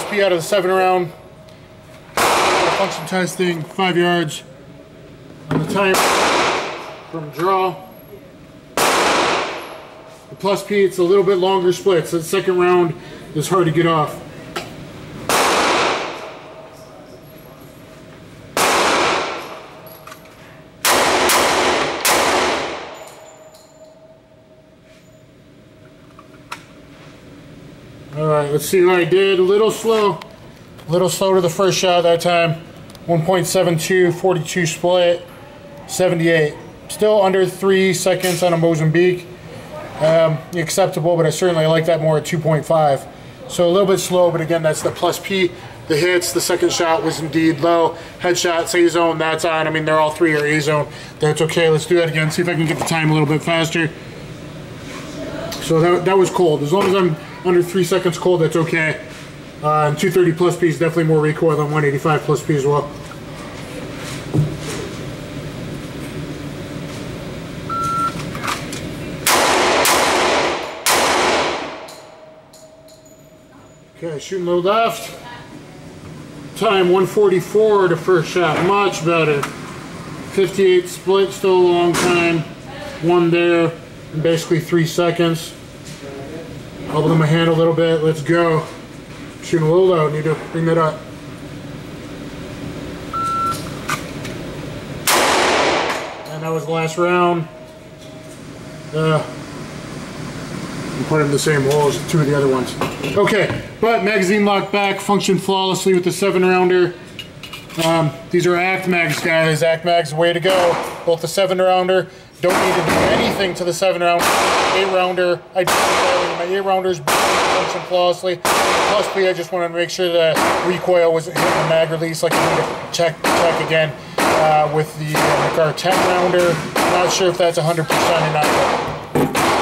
RSP out of the 7 round. Function testing, 5 yards on the time from draw. The plus P, it's a little bit longer split, so the 2nd round is hard to get off. Alright, let's see what I did. A little slow to the first shot that time. 1.72, 42 split, 78. Still under 3 seconds on a Mozambique. Acceptable, but I certainly like that more at 2.5. So a little bit slow, but again, that's the plus P. The hits, the 2nd shot was indeed low. Headshots, A zone, that's on. I mean, they're all 3 are A zone. That's okay. Let's do that again. See if I can get the time a little bit faster. So that was cold. As long as I'm under 3 seconds cold, that's okay. And 230 plus P is definitely more recoil than 185 plus P as well. Okay, shooting low left. Time 144 to first shot, much better. 58 split, still a long time. 1 there, in basically 3 seconds. Holding my hand a little bit, let's go. Shooting a little low, need to bring that up. And that was the last round. I'm putting in the same hole as 2 of the other ones. Okay, but magazine locked back, functioned flawlessly with the 7-rounder. These are ACT mags, guys. ACT mags, way to go. Both the 7-rounder, don't need to do anything to the 7-rounder. 8-rounder, I do my 8-rounders, function flawlessly. Plus, I just wanted to make sure that recoil wasn't hitting the mag release, like I need to check again with the like our 10-rounder. Not sure if that's 100% or not.